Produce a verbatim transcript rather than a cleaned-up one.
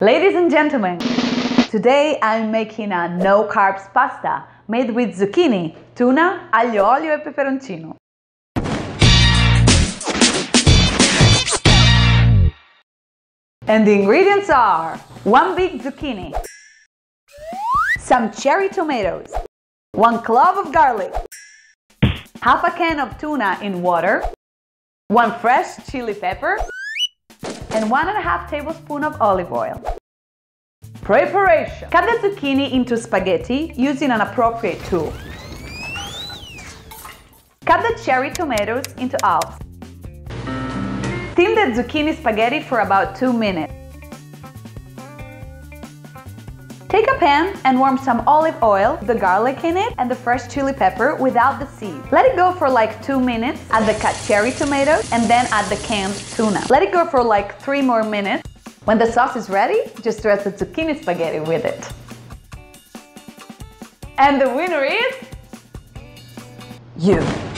Ladies and gentlemen, today I'm making a no-carbs pasta made with zucchini, tuna, aglio, olio e peperoncino. And the ingredients are one big zucchini, some cherry tomatoes, one clove of garlic, half a can of tuna in water, one fresh chili pepper, and one and a half tablespoon of olive oil. Preparation: cut the zucchini into spaghetti using an appropriate tool. Cut the cherry tomatoes into halves. Steam the zucchini spaghetti for about two minutes. Take a pan and warm some olive oil, the garlic in it, and the fresh chili pepper without the seed. Let it go for like two minutes, add the cut cherry tomatoes, and then add the canned tuna. Let it go for like three more minutes. When the sauce is ready, just dress the zucchini spaghetti with it. And the winner is you!